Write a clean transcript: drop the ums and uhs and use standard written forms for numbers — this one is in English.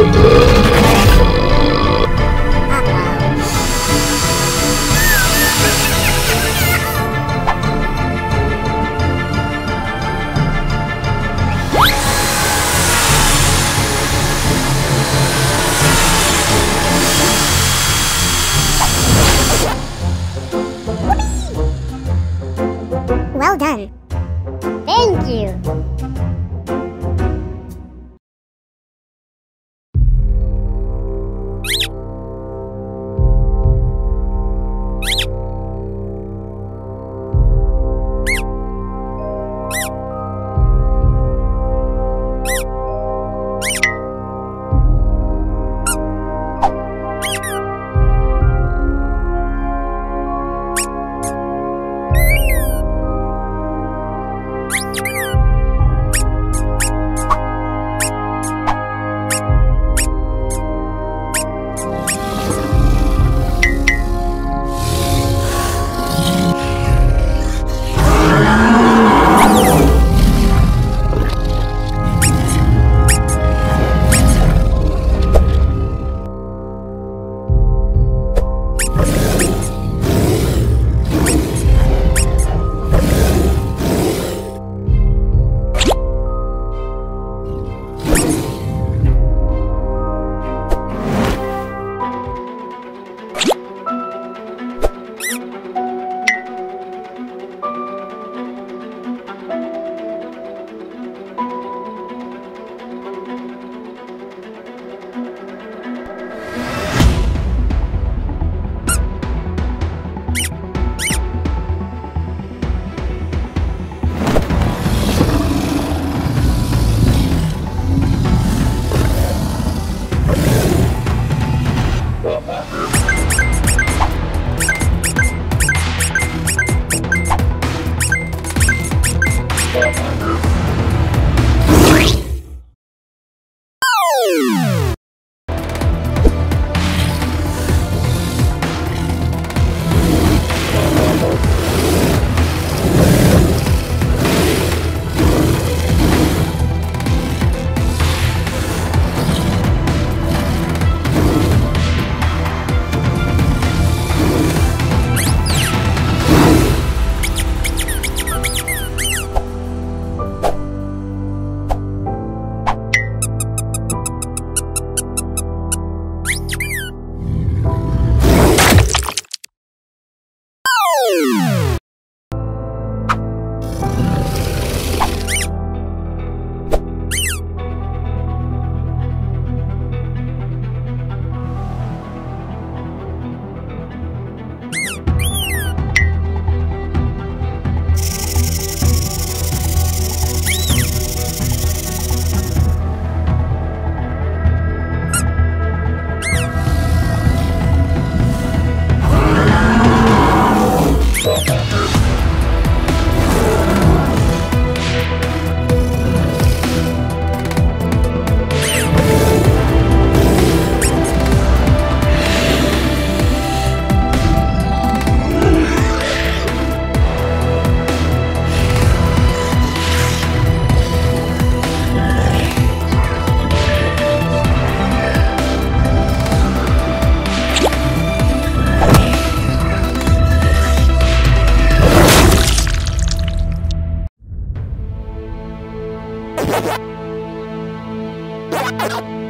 Well done. Thank you.